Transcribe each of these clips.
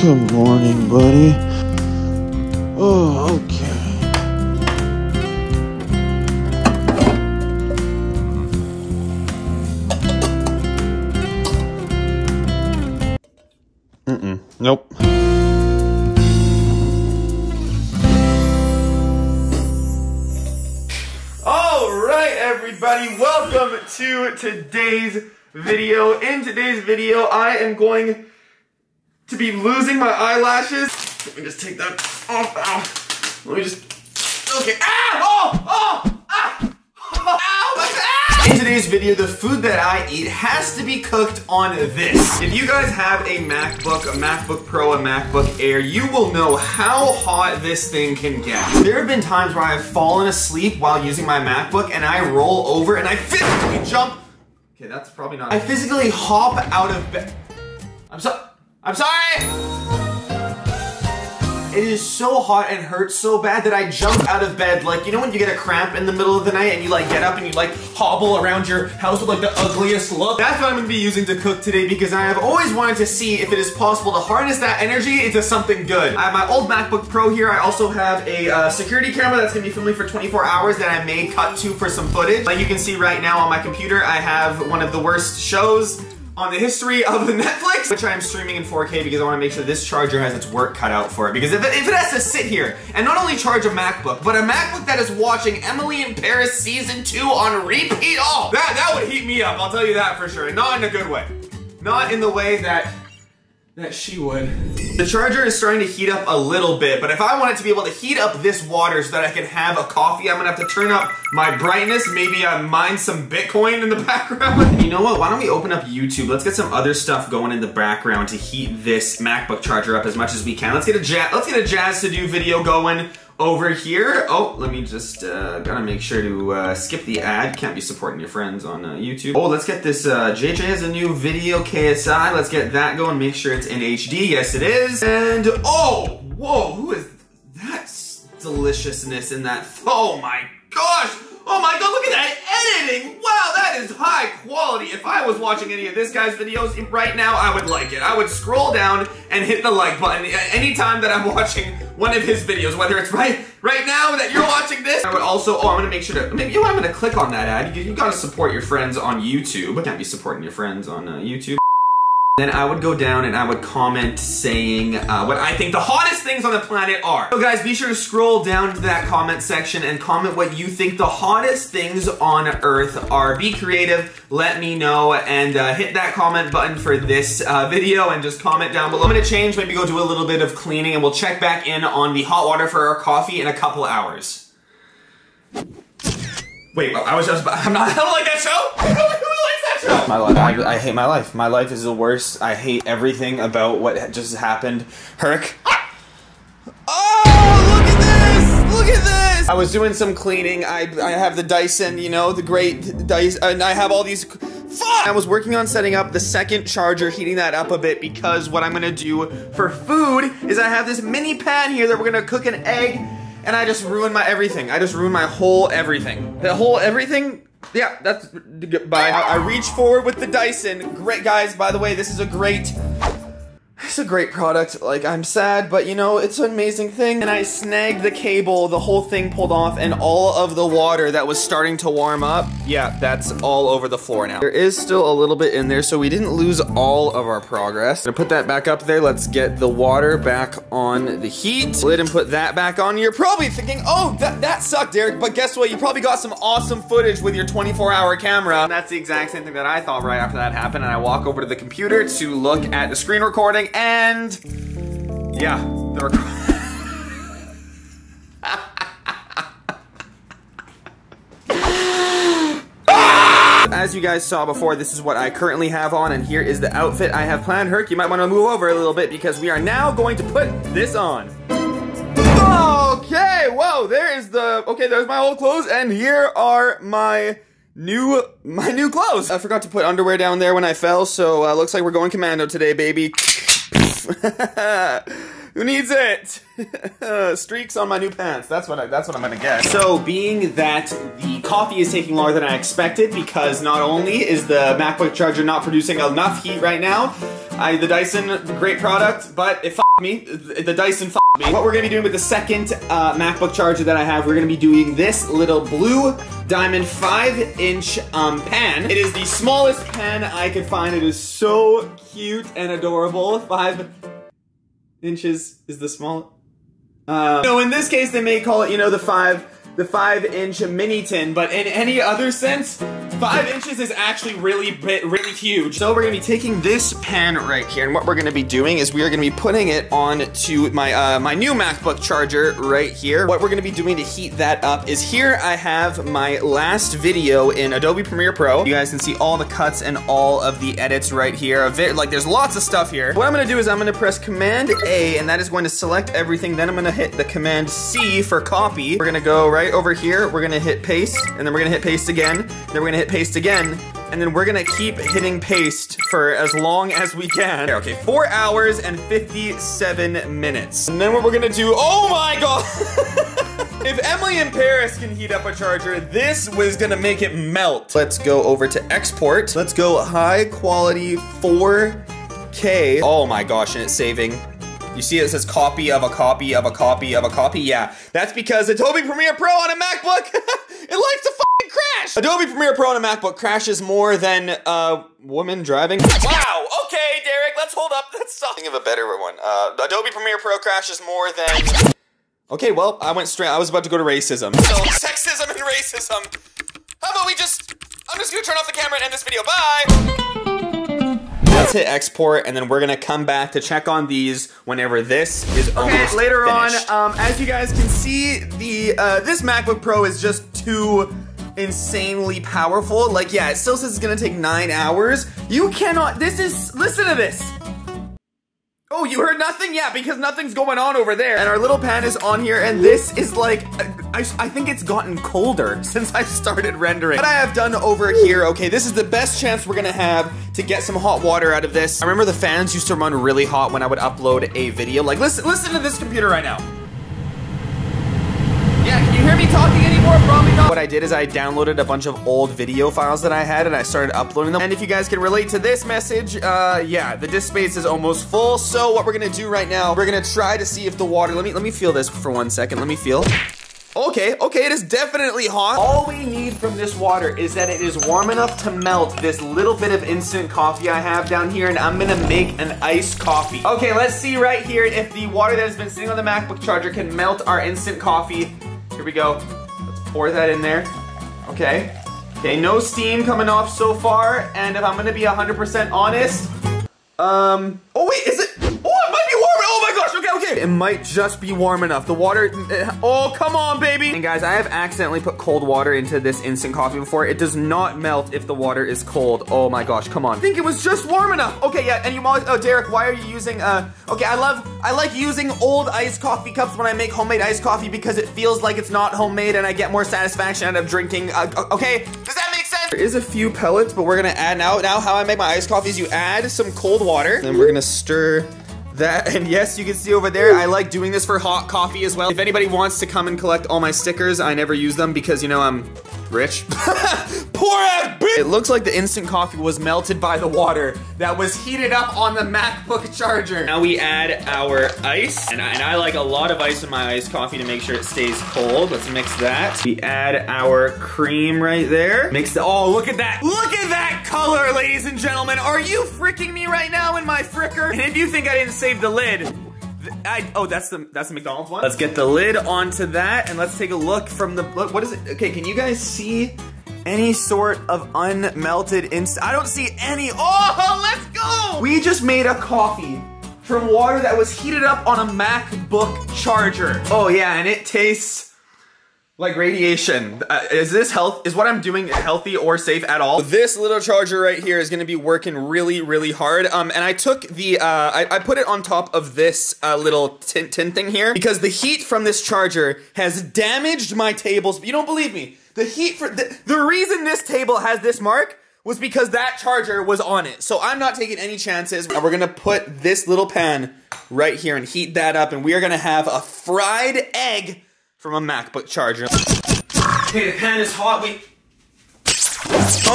Good morning, buddy. Oh, okay. Nope. All right, everybody. Welcome to today's video. In today's video, I am going to be losing my eyelashes. Let me just take that off. Ow. Let me just, okay. Ow! Oh! Oh! Ah! Ow! In today's video, the food that I eat has to be cooked on this. If you guys have a MacBook Pro, a MacBook Air, you will know how hot this thing can get. There have been times where I have fallen asleep while using my MacBook and I roll over and I physically jump. Okay, that's probably not. I physically hop out of bed. I'm sorry! It is so hot and hurts so bad that I jump out of bed, like, you know when you get a cramp in the middle of the night and you like get up and you like hobble around your house with like the ugliest look? That's what I'm gonna be using to cook today because I have always wanted to see if it is possible to harness that energy into something good. I have my old MacBook Pro here. I also have a security camera that's gonna be filming for 24 hours that I may cut to for some footage. Like you can see right now on my computer, I have one of the worst shows on the history of the Netflix, which I am streaming in 4K because I want to make sure this charger has its work cut out for it. Because if it has to sit here and not only charge a MacBook, but a MacBook that is watching Emily in Paris Season 2 on repeat, oh, that would heat me up, I'll tell you that for sure. And not in a good way. Not in the way that she would. The charger is starting to heat up a little bit, but if I want it to be able to heat up this water so that I can have a coffee, I'm gonna have to turn up my brightness. Maybe I mine some Bitcoin in the background. You know what, why don't we open up YouTube? Let's get some other stuff going in the background to heat this MacBook charger up as much as we can. Let's get a jazz to do video going over here. Oh, let me just, gotta make sure to skip the ad. Can't be supporting your friends on YouTube. Oh, let's get this, JJ has a new video, KSI. Let's get that going, make sure it's in HD. Yes, it is. And, oh, whoa, who is that deliciousness in that? Oh my gosh. Oh my god, look at that editing. Wow, that is high quality. If I was watching any of this guy's videos right now, I would like it. I would scroll down and hit the like button anytime that I'm watching one of his videos, whether it's right now that you're watching this. I would also, oh, I'm gonna make sure to, maybe, you know, I'm gonna click on that ad. You gotta support your friends on YouTube. Can't be supporting your friends on YouTube. Then I would go down and I would comment saying what I think the hottest things on the planet are. So guys, be sure to scroll down to that comment section and comment what you think the hottest things on earth are. Be creative, let me know, and hit that comment button for this video and just comment down below. I'm gonna change, maybe go do a little bit of cleaning and we'll check back in on the hot water for our coffee in a couple hours. Wait, I don't like that show! My life. I hate my life. My life is the worst. I hate everything about what just happened. Herc. Ah! Oh, look at this! Look at this! I was doing some cleaning. I have the Dyson, you know, the great Dyson, and I have all these. Fuck! I was working on setting up the second charger, heating that up a bit, because what I'm gonna do for food is I have this mini pan here that we're gonna cook an egg, and I just ruined my everything. I just ruined my whole everything. The whole everything. Yeah, that's goodbye. I reach forward with the Dyson. Great, guys, by the way, it's a great product. Like, I'm sad, but you know, it's an amazing thing. And I snagged the cable, the whole thing pulled off, and all of the water that was starting to warm up, yeah, that's all over the floor now. There is still a little bit in there, so we didn't lose all of our progress. I'm gonna put that back up there. Let's get the water back on the heat. Lid and put that back on. You're probably thinking, oh, that sucked, Derek, but guess what? You probably got some awesome footage with your 24-hour camera. And that's the exact same thing that I thought right after that happened, and I walk over to the computer to look at the screen recording. And yeah, the as you guys saw before, this is what I currently have on, and here is the outfit I have planned. Herc, you might want to move over a little bit because we are now going to put this on. Okay, whoa, there's my old clothes, and here are my new clothes. I forgot to put underwear down there when I fell, so looks like we're going commando today, baby. Who needs it? Streaks on my new pants. That's what I'm gonna get. So being that the coffee is taking longer than I expected because not only is the MacBook charger not producing enough heat right now, the Dyson, great product, but it me. The Dyson f***ed me. What we're gonna be doing with the second MacBook charger that I have, we're gonna be doing this little Blue Diamond 5-inch pan. It is the smallest pan I could find. It is so cute and adorable. 5 inches is the small. No, in this case, they may call it, you know, the five-inch mini tin, but in any other sense, 5 inches is actually really huge. So we're gonna be taking this pan right here, and what we're gonna be doing is we are gonna be putting it on to my my new MacBook charger right here. What we're gonna be doing to heat that up is here I have my last video in Adobe Premiere Pro. You guys can see all the cuts and all of the edits right here. Like, there's lots of stuff here. What I'm gonna do is I'm gonna press Command A, and that is going to select everything. Then I'm gonna hit the Command C for copy. We're gonna go right over here, we're gonna hit paste, and then we're gonna hit paste again, and then we're gonna hit paste again, and then we're gonna keep hitting paste for as long as we can. Okay, 4 hours and 57 minutes. And then what we're gonna do, oh my god! If Emily in Paris can heat up a charger, this was gonna make it melt. Let's go over to export. Let's go high quality 4K. Oh my gosh, and it's saving. You see it says copy of a copy of a copy of a copy? Yeah, that's because Adobe Premiere Pro on a MacBook, it likes to f***ing crash! Adobe Premiere Pro on a MacBook crashes more than a woman driving. Wow, okay, Derek, let's hold up. That's something of a better one. Adobe Premiere Pro crashes more than... Okay, well, I went straight, I was about to go to racism. So, sexism and racism. How about we just... I'm just gonna turn off the camera and end this video, bye! Let's hit export, and then we're gonna come back to check on these whenever this is almost later finished. On, as you guys can see, the this MacBook Pro is just too insanely powerful. Like, yeah, it still says it's gonna take 9 hours. You cannot. This is. Listen to this. Oh, you heard nothing? Yeah, because nothing's going on over there. And our little pan is on here, and this is like, I think it's gotten colder since I started rendering. What I have done over here, okay, this is the best chance we're gonna have to get some hot water out of this. I remember the fans used to run really hot when I would upload a video. Like, listen to this computer right now. Yeah, can you hear me talking anymore? Probably not. What I did is I downloaded a bunch of old video files that I had and I started uploading them. And if you guys can relate to this message, yeah, the disk space is almost full. So what we're gonna do right now, we're gonna try to see if the water, let me feel this for 1 second, let me feel. Okay, okay, it is definitely hot. All we need from this water is that it is warm enough to melt this little bit of instant coffee I have down here, and I'm gonna make an iced coffee. Okay, let's see right here if the water that has been sitting on the MacBook charger can melt our instant coffee. Here we go. Let's pour that in there. Okay. Okay, no steam coming off so far, and if I'm gonna be 100% honest, oh wait, is it? It might just be warm enough. The water, oh, come on, baby. And guys, I have accidentally put cold water into this instant coffee before. It does not melt if the water is cold. Oh my gosh, come on. I think it was just warm enough. Okay, yeah, and you, oh, Derek, why are you using, okay, I like using old iced coffee cups when I make homemade iced coffee because it feels like it's not homemade and I get more satisfaction out of drinking, okay? Does that make sense? There is a few pellets, but we're gonna add now how I make my iced coffee is you add some cold water. Then we're gonna stir that, and yes, you can see over there, I like doing this for hot coffee as well. If anybody wants to come and collect all my stickers, I never use them because, you know, I'm rich. Poor ass bitch! It looks like the instant coffee was melted by the water that was heated up on the MacBook charger. Now we add our ice, and I like a lot of ice in my iced coffee to make sure it stays cold. Let's mix that. We add our cream right there. Mix the, oh, look at that. Look at that color, ladies and gentlemen. Are you fricking me right now in my fricker? And if you think I didn't save the lid, oh, that's the McDonald's one. Let's get the lid onto that, and let's take a look from the, what is it? Okay, can you guys see any sort of unmelted I don't see any, oh, let's go! We just made a coffee from water that was heated up on a MacBook charger. Oh yeah, and it tastes like radiation. Is what I'm doing healthy or safe at all? This little charger right here is gonna be working really hard. And I took the, I put it on top of this little tin thing here because the heat from this charger has damaged my tables. You don't believe me. The heat, the reason this table has this mark was because that charger was on it. So I'm not taking any chances. And we're gonna put this little pan right here and heat that up, and we are gonna have a fried egg from a MacBook charger. Okay, the pan is hot,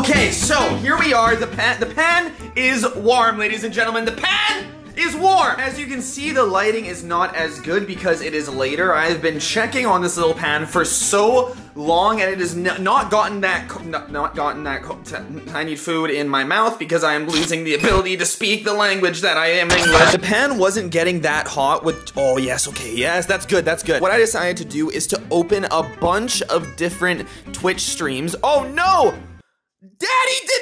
okay, so here we are, the pan is warm, ladies and gentlemen. The pan is warm! As you can see, the lighting is not as good because it is later. I've been checking on this little pan for so long and it has not gotten that I need food in my mouth because I am losing the ability to speak the language that I am English. The pan wasn't getting that hot with, oh yes, okay, yes, that's good, that's good. What I decided to do is to open a bunch of different Twitch streams. Oh no! Daddy's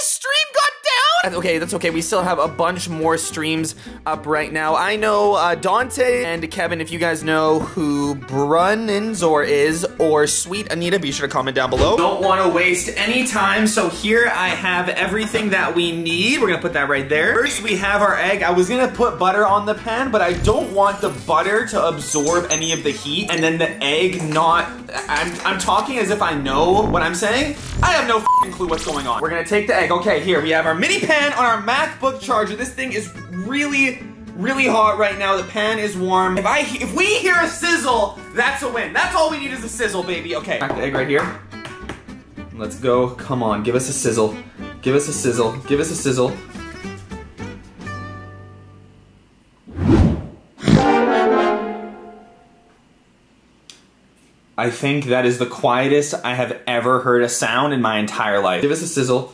stream got down? Okay, that's okay. We still have a bunch more streams up right now. I know Dante and Kevin, if you guys know who Brunenzor is, or Sweet Anita, be sure to comment down below. Don't want to waste any time, so here I have everything that we need. We're gonna put that right there. First, we have our egg. I was gonna put butter on the pan, but I don't want the butter to absorb any of the heat, and then the egg not... I'm talking as if I know what I'm saying. I have no f***ing clue what's going on. We're gonna take the egg. Okay, here we have our mini pan on our MacBook charger. This thing is really hot right now. The pan is warm. If we hear a sizzle, that's a win. That's all we need is a sizzle, baby. Okay. Back the egg right here. Let's go. Come on, give us a sizzle. Give us a sizzle. Give us a sizzle. I think that is the quietest I have ever heard a sound in my entire life. Give us a sizzle.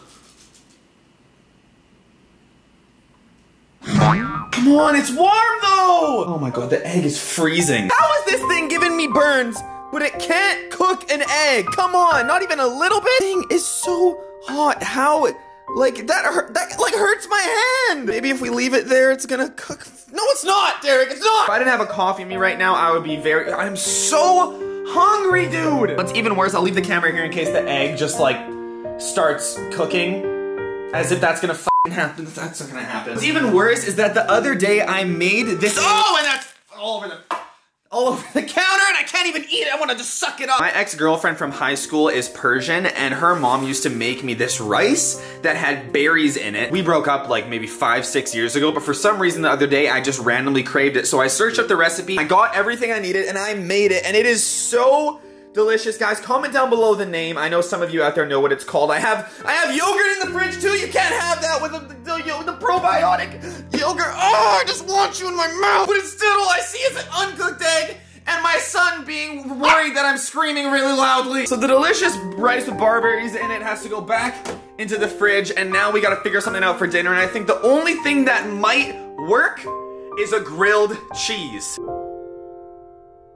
Come on, it's warm though! Oh my god, the egg is freezing. How is this thing giving me burns, but it can't cook an egg? Come on, not even a little bit? This thing is so hot, how it... Like, that like hurts my hand! Maybe if we leave it there, it's gonna cook... No, it's not, Derek, it's not! If I didn't have a coffee in me right now, I would be very... I'm so... hungry, dude! What's even worse, I'll leave the camera here in case the egg just, like, starts cooking. As if that's gonna f***ing happen. That's not gonna happen. What's even worse is that the other day I made this- Oh, and that's all over the counter and I can't even eat it. I wanna just suck it up. My ex-girlfriend from high school is Persian and her mom used to make me this rice that had berries in it. We broke up like maybe 5-6 years ago, but for some reason the other day I just randomly craved it. So I searched up the recipe, I got everything I needed and I made it and it is so delicious. Guys, comment down below the name. I know some of you out there know what it's called. I have yogurt in the fridge too. You can't have that with the probiotic yogurt. Oh, I just want you in my mouth. But instead all I see is an uncooked egg and my son being worried that I'm screaming really loudly. So the delicious rice with barberries in it has to go back into the fridge and now we gotta figure something out for dinner. And I think the only thing that might work is a grilled cheese.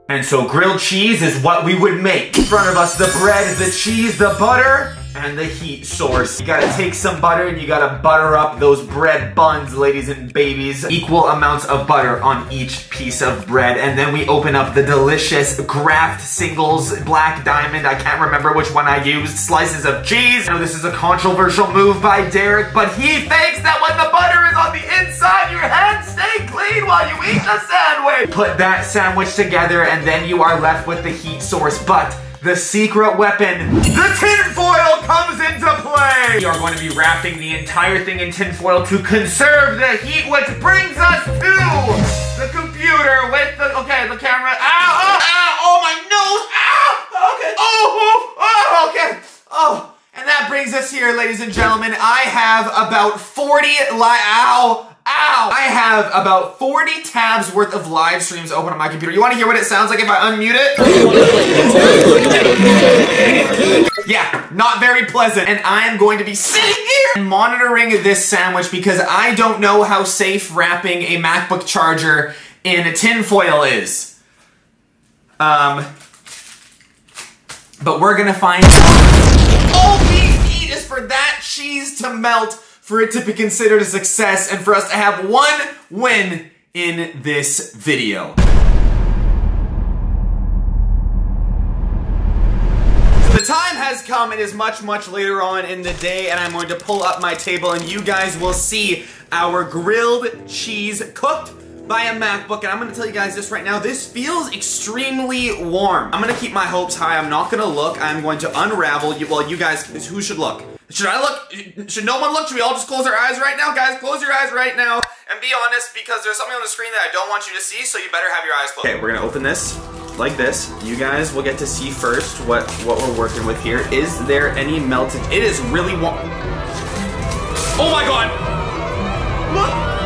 And so grilled cheese is what we would make. In front of us, the bread, the cheese, the butter, and the heat source. You gotta take some butter and you gotta butter up those bread buns, ladies and babies. Equal amounts of butter on each piece of bread. And then we open up the delicious Kraft Singles, Black Diamond, I can't remember which one I used, slices of cheese. I know this is a controversial move by Derek, but he thinks that when the butter is on the inside, your hands stay clean while you eat the sandwich. Put that sandwich together and then you are left with the heat source, but the secret weapon, the tinfoil, comes into play! We are going to be wrapping the entire thing in tinfoil to conserve the heat, which brings us to the computer with the, okay, the camera, ow, ow, ow, oh my nose, ow, okay, oh, oh, okay, oh. And that brings us here, ladies and gentlemen, I have about 40 ow. Ow! I have about 40 tabs worth of live streams open on my computer. You wanna hear what it sounds like if I unmute it? Yeah, not very pleasant. And I am going to be sitting here and monitoring this sandwich because I don't know how safe wrapping a MacBook charger in a tin foil is. But we're gonna find out. All we need is for that cheese to melt, for it to be considered a success, and for us to have one win in this video. The time has come, it is much later on in the day, and I'm going to pull up my table and you guys will see our grilled cheese cooked by a MacBook, and I'm gonna tell you guys this right now, this feels extremely warm. I'm gonna keep my hopes high, I'm not gonna look, I'm going to unravel, well you guys, who should look? Should I look? Should no one look? Should we all just close our eyes right now? Guys, close your eyes right now and be honest because there's something on the screen that I don't want you to see, so you better have your eyes closed. Okay, we're gonna open this like this. You guys will get to see first what we're working with here. Is there any melted? It is really warm. Oh my god! Look!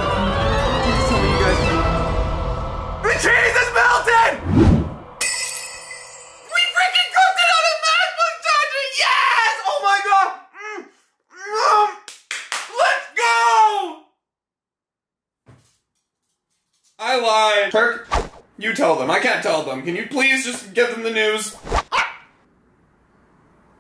cheese is melted! We freaking cooked it on a MacBook charger! Yes! Oh my god! Let's go! I lied. Turk, you tell them. I can't tell them. Can you please just give them the news?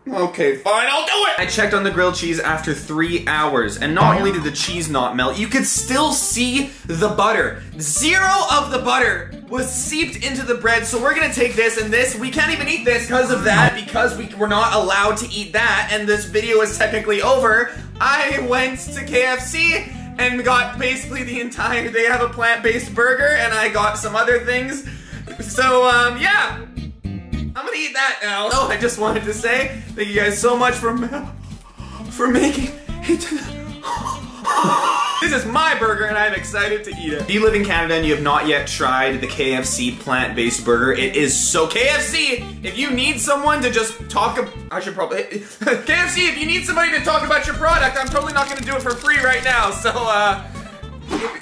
Okay, fine, I'll do it! I checked on the grilled cheese after 3 hours, and not only did the cheese not melt, you could still see the butter. 0 of the butter was seeped into the bread, so we're gonna take this and this. We can't even eat this because of that, because we were not allowed to eat that, and this video is technically over. I went to KFC and got basically the entire, they have a plant-based burger, and I got some other things. So, yeah. I'm gonna eat that now. So I just wanted to say thank you guys so much for making it to the... This is my burger and I'm excited to eat it. If you live in Canada and you have not yet tried the KFC plant-based burger, it is so... KFC, if you need someone to just talk... I should probably... KFC, if you need somebody to talk about your product, I'm totally not gonna do it for free right now, so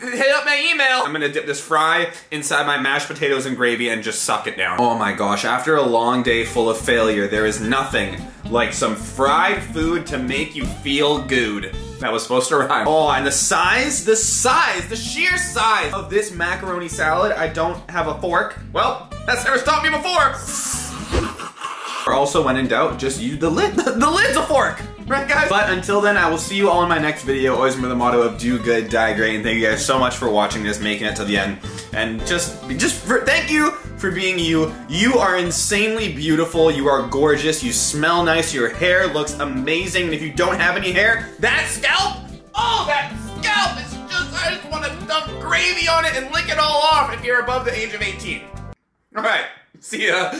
hit up my email. I'm gonna dip this fry inside my mashed potatoes and gravy and just suck it down. Oh my gosh, after a long day full of failure, there is nothing like some fried food to make you feel good. That was supposed to rhyme. Oh, and the sheer size of this macaroni salad. I don't have a fork. Well, that's never stopped me before. Also, when in doubt, just use the lid. The lid's a fork. Right, guys? But until then, I will see you all in my next video. Always remember the motto of do good, die great. And thank you guys so much for watching this, making it to the end. And thank you for being you. You are insanely beautiful. You are gorgeous. You smell nice. Your hair looks amazing. And if you don't have any hair, that scalp, oh, that scalp is just, I just want to dump gravy on it and lick it all off if you're above the age of 18. All right, see ya.